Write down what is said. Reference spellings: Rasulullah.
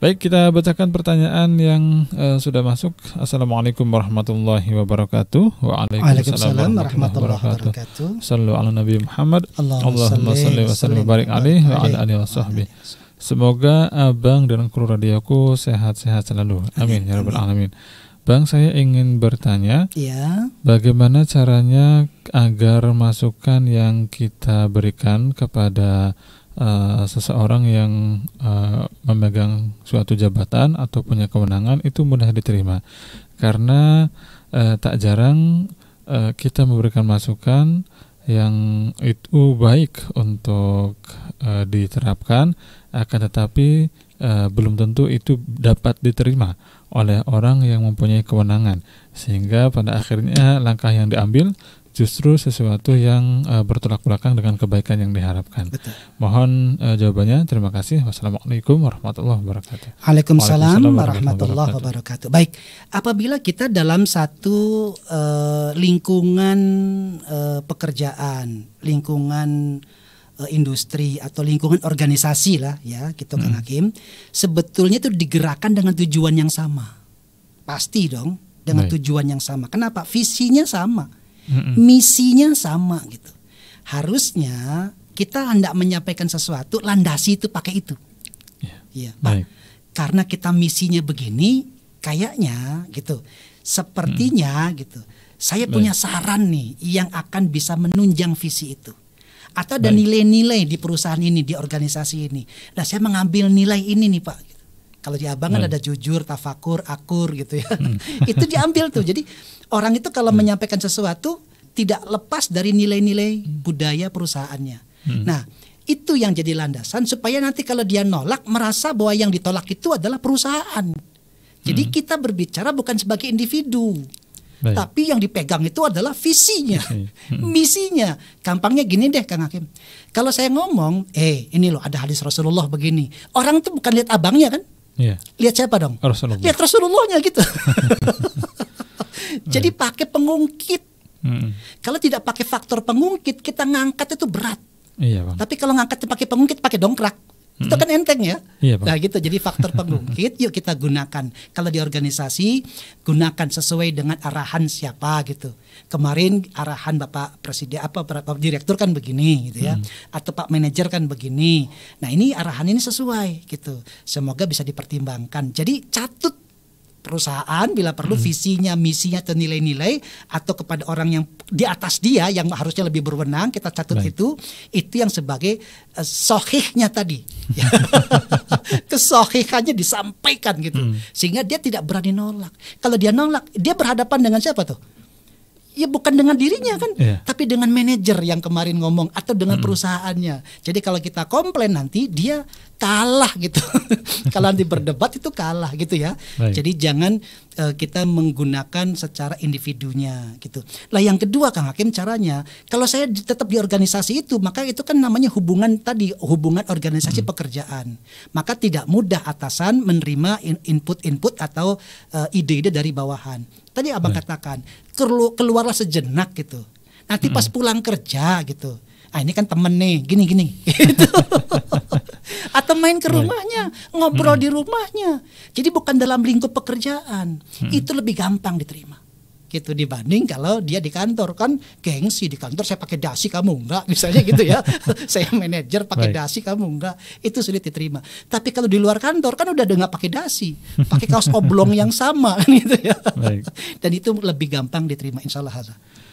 Baik, kita bacakan pertanyaan yang sudah masuk. Assalamualaikum warahmatullahi wabarakatuh. Waalaikumsalam warahmatullahi wabarakatuh. Sallu ala Nabi Muhammad. Allahumma salli wa sallim wa barik alaihi wa ala alihi wa sahbihi. Semoga abang dan kru radioku sehat-sehat selalu. Amin ya rabbal alamin. Bang, saya ingin bertanya, ya, bagaimana caranya agar masukan yang kita berikan kepada seseorang yang memegang suatu jabatan atau punya kewenangan itu mudah diterima? Karena tak jarang kita memberikan masukan yang itu baik untuk diterapkan, akan tetapi belum tentu itu dapat diterima oleh orang yang mempunyai kewenangan, sehingga pada akhirnya langkah yang diambil justru sesuatu yang bertolak belakang dengan kebaikan yang diharapkan. Betul. Mohon jawabannya. Terima kasih. Wassalamualaikum warahmatullahi wabarakatuh. Waalaikumsalam warahmatullahi wabarakatuh. Baik, apabila kita dalam satu lingkungan pekerjaan, lingkungan industri atau lingkungan organisasi lah ya, gitu Kang Hakim. Sebetulnya itu digerakkan dengan tujuan yang sama. Pasti dong, dengan tujuan yang sama. Kenapa? Visinya sama. Misinya sama gitu. Harusnya kita hendak menyampaikan sesuatu, landasi itu pakai itu. Iya. Nah, karena kita misinya begini, kayaknya gitu. Sepertinya gitu. Saya punya saran nih yang akan bisa menunjang visi itu. Atau ada nilai-nilai di perusahaan ini, di organisasi ini. Nah, saya mengambil nilai ini nih Pak. Kalau di abang kan ada jujur, tafakur, akur gitu ya. Itu diambil tuh. Jadi orang itu kalau menyampaikan sesuatu tidak lepas dari nilai-nilai budaya perusahaannya. Nah, itu yang jadi landasan supaya nanti kalau dia nolak merasa bahwa yang ditolak itu adalah perusahaan. Jadi kita berbicara bukan sebagai individu. Baik. Tapi yang dipegang itu adalah visinya, misinya. Gampangnya gini deh Kang Hakim. Kalau saya ngomong, ini loh ada hadis Rasulullah begini. Orang itu bukan lihat abangnya kan? Lihat siapa dong? Rasulullah. Lihat Rasulullahnya gitu. Jadi pakai pengungkit. Kalau tidak pakai faktor pengungkit, kita ngangkat itu berat. Iya, Bang. Tapi kalau ngangkat pakai pengungkit, pakai dongkrak, itu kan enteng ya. Iya, Pak. Nah gitu, jadi faktor pengungkit yuk kita gunakan. Kalau di organisasi gunakan sesuai dengan arahan siapa gitu. Kemarin arahan Bapak Presiden apa Bapak Direktur kan begini gitu ya. Atau Pak Manajer kan begini. Nah, ini arahan ini sesuai gitu. Semoga bisa dipertimbangkan. Jadi catut perusahaan bila perlu visinya, misinya atau nilai-nilai, atau kepada orang yang di atas dia yang harusnya lebih berwenang, kita catat itu yang sebagai sohihnya tadi. Kesohihannya disampaikan gitu. Sehingga dia tidak berani nolak. Kalau dia nolak, dia berhadapan dengan siapa tuh? Ya bukan dengan dirinya kan, tapi dengan manajer yang kemarin ngomong atau dengan perusahaannya. Jadi kalau kita komplain nanti dia kalah gitu. Kalau nanti berdebat itu kalah gitu ya. Baik. Jadi jangan kita menggunakan secara individunya gitu. Lah yang kedua Kang Hakim caranya, kalau saya tetap di organisasi itu, maka itu kan namanya hubungan tadi, hubungan organisasi pekerjaan. Maka tidak mudah atasan menerima input-input atau ide-ide dari bawahan. Tadi abang katakan keluarlah sejenak gitu. Nanti pas pulang kerja gitu. Ah ini kan temen nih gini-gini. Gitu. Atau main ke rumahnya, ngobrol di rumahnya. Jadi bukan dalam lingkup pekerjaan. Itu lebih gampang diterima. Gitu dibanding kalau dia di kantor kan gengsi, di kantor saya pakai dasi kamu enggak misalnya gitu ya. Saya manajer pakai dasi kamu enggak, itu sulit diterima. Tapi kalau di luar kantor kan udah nggak pakai dasi, pakai kaos oblong yang sama gitu ya. Baik. Dan itu lebih gampang diterima insyaallah.